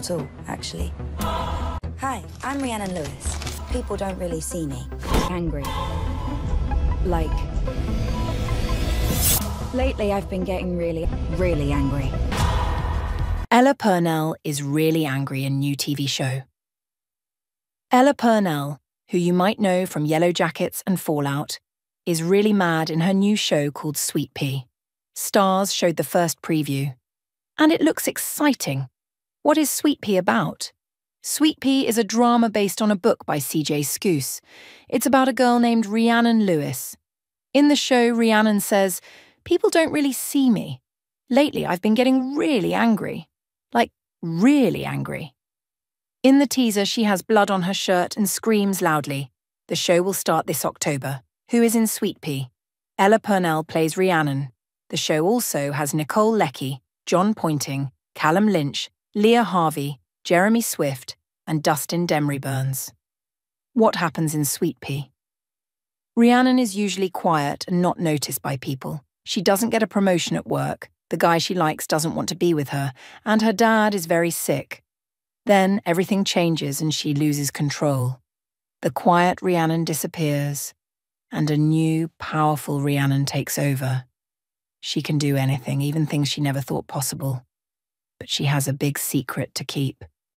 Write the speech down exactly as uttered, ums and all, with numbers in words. Not at all, actually. Hi, I'm Rhiannon Lewis. People don't really see me. Angry. Like... Lately, I've been getting really, really angry. Ella Purnell is really angry in new T V show. Ella Purnell, who you might know from Yellowjackets and Fallout, is really mad in her new show called Sweetpea. STARZ showed the first preview. And it looks exciting. What is Sweetpea about? Sweetpea is a drama based on a book by C J Skuse. It's about a girl named Rhiannon Lewis. In the show, Rhiannon says, "People don't really see me. Lately, I've been getting really angry. Like, really angry." In the teaser, she has blood on her shirt and screams loudly. The show will start this October. Who is in Sweetpea? Ella Purnell plays Rhiannon. The show also has Nicôle Lecky, Jon Pointing, Calam Lynch, Leah Harvey, Jeremy Swift, and Dustin Demri-Burns. What happens in Sweetpea? Rhiannon is usually quiet and not noticed by people. She doesn't get a promotion at work, the guy she likes doesn't want to be with her, and her dad is very sick. Then everything changes and she loses control. The quiet Rhiannon disappears, and a new, powerful Rhiannon takes over. She can do anything, even things she never thought possible. But she has a big secret to keep.